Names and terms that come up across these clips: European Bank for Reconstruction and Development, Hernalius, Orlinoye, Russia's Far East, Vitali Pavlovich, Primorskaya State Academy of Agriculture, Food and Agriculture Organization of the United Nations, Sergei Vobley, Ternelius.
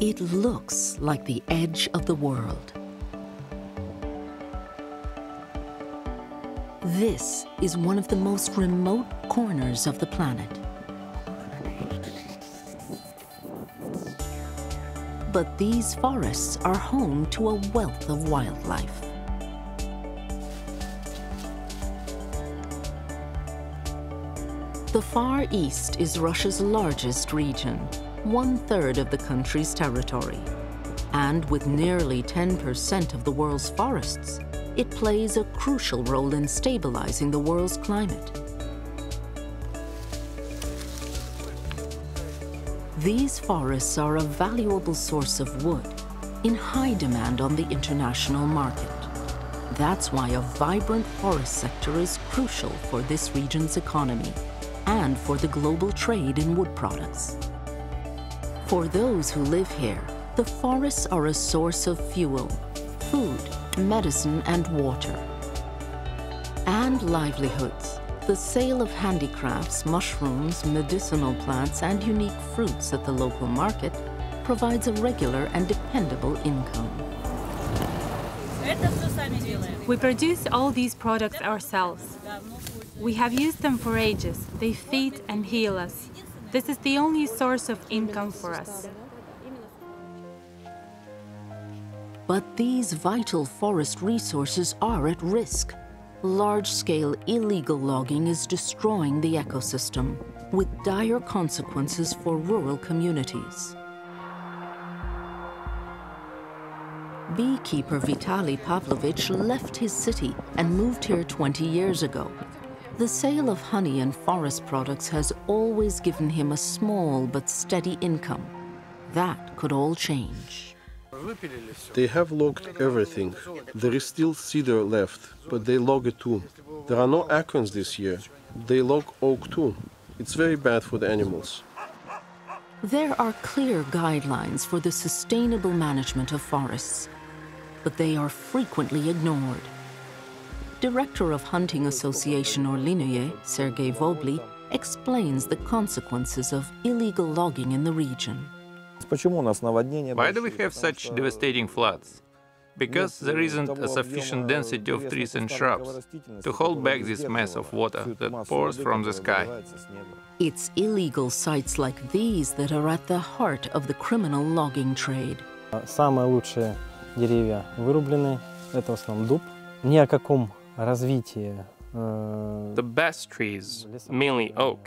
It looks like the edge of the world. This is one of the most remote corners of the planet. But these forests are home to a wealth of wildlife. The Far East is Russia's largest region, 1/3 of the country's territory. And with nearly 10% of the world's forests, it plays a crucial role in stabilizing the world's climate. These forests are a valuable source of wood, in high demand on the international market. That's why a vibrant forest sector is crucial for this region's economy and for the global trade in wood products. For those who live here, the forests are a source of fuel, food, medicine and water, and livelihoods. The sale of handicrafts, mushrooms, medicinal plants, and unique fruits at the local market provides a regular and dependable income. We produce all these products ourselves. We have used them for ages. They feed and heal us. This is the only source of income for us. But these vital forest resources are at risk. Large-scale illegal logging is destroying the ecosystem, with dire consequences for rural communities. Beekeeper Vitali Pavlovich left his city and moved here 20 years ago. The sale of honey and forest products has always given him a small but steady income. That could all change. They have logged everything. There is still cedar left, but they log it too. There are no acorns this year. They log oak too. It's very bad for the animals. There are clear guidelines for the sustainable management of forests, but they are frequently ignored. Director of Hunting Association Orlinoye, Sergei Vobley, explains the consequences of illegal logging in the region. Why do we have such devastating floods? Because there isn't a sufficient density of trees and shrubs to hold back this mass of water that pours from the sky. It's illegal sites like these that are at the heart of the criminal logging trade. The best trees, mainly oak,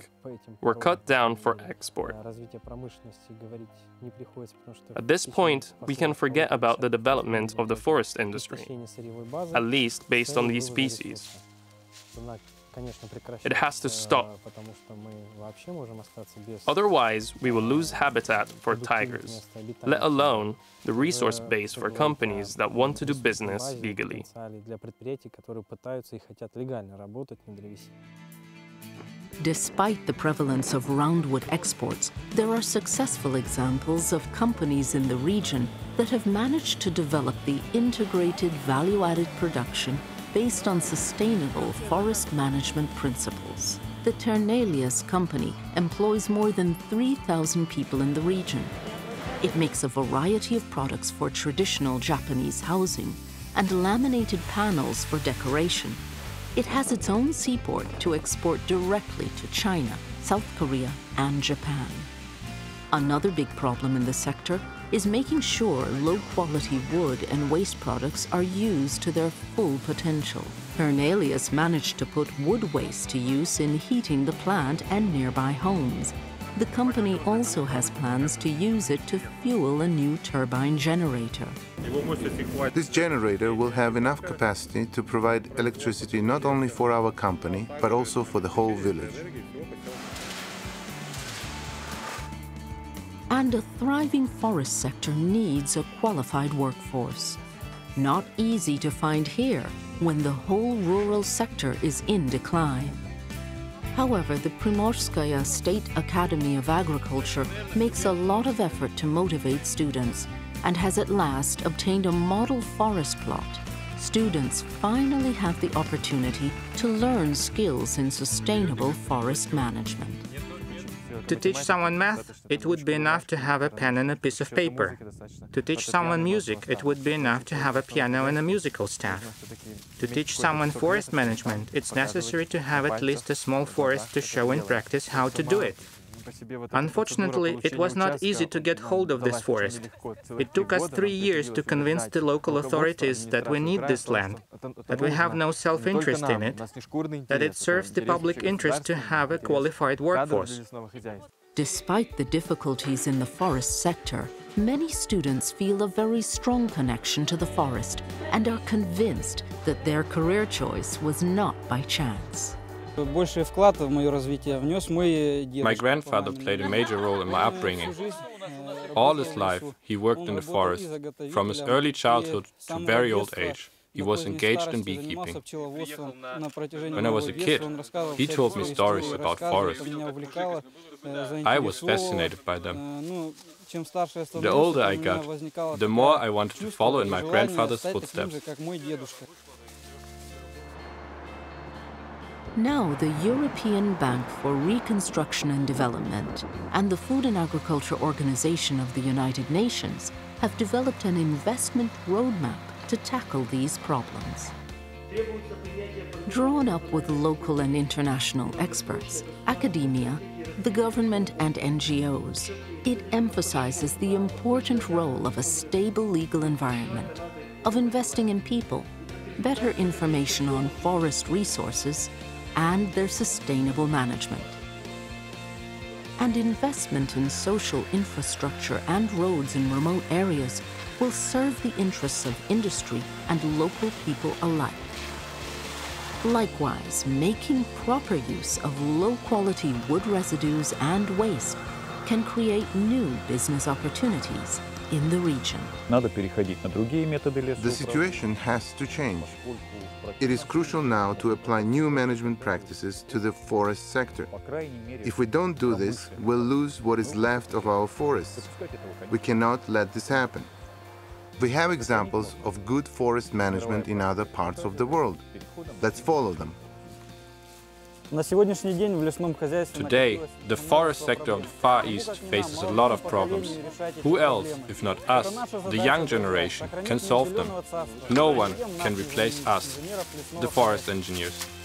were cut down for export. At this point, we can forget about the development of the forest industry, at least based on these species. It has to stop. Otherwise, we will lose habitat for tigers, let alone the resource base for companies that want to do business legally. Despite the prevalence of roundwood exports, there are successful examples of companies in the region that have managed to develop the integrated value-added production based on sustainable forest management principles. The Ternelius company employs more than 3,000 people in the region. It makes a variety of products for traditional Japanese housing and laminated panels for decoration. It has its own seaport to export directly to China, South Korea, and Japan. Another big problem in the sector is making sure low-quality wood and waste products are used to their full potential. Hernalius managed to put wood waste to use in heating the plant and nearby homes. The company also has plans to use it to fuel a new turbine generator. This generator will have enough capacity to provide electricity not only for our company, but also for the whole village. And a thriving forest sector needs a qualified workforce. Not easy to find here when the whole rural sector is in decline. However, the Primorskaya State Academy of Agriculture makes a lot of effort to motivate students and has at last obtained a model forest plot. Students finally have the opportunity to learn skills in sustainable forest management. To teach someone math, it would be enough to have a pen and a piece of paper. To teach someone music, it would be enough to have a piano and a musical staff. To teach someone forest management, it's necessary to have at least a small forest to show in practice how to do it. Unfortunately, it was not easy to get hold of this forest. It took us 3 years to convince the local authorities that we need this land, that we have no self-interest in it, that it serves the public interest to have a qualified workforce. Despite the difficulties in the forest sector, many students feel a very strong connection to the forest and are convinced that their career choice was not by chance. My grandfather played a major role in my upbringing. All his life, he worked in the forest. From his early childhood to very old age, he was engaged in beekeeping. When I was a kid, he told me stories about forests. I was fascinated by them. The older I got, the more I wanted to follow in my grandfather's footsteps. Now the European Bank for Reconstruction and Development and the Food and Agriculture Organization of the United Nations have developed an investment roadmap to tackle these problems. Drawn up with local and international experts, academia, the government and NGOs, it emphasizes the important role of a stable legal environment, of investing in people, better information on forest resources, and their sustainable management. And investment in social infrastructure and roads in remote areas will serve the interests of industry and local people alike. Likewise, making proper use of low-quality wood residues and waste can create new business opportunities in the region. The situation has to change. It is crucial now to apply new management practices to the forest sector. If we don't do this, we'll lose what is left of our forests. We cannot let this happen. We have examples of good forest management in other parts of the world. Let's follow them. Today, the forest sector of the Far East faces a lot of problems. Who else, if not us, the young generation, can solve them? No one can replace us, the forest engineers.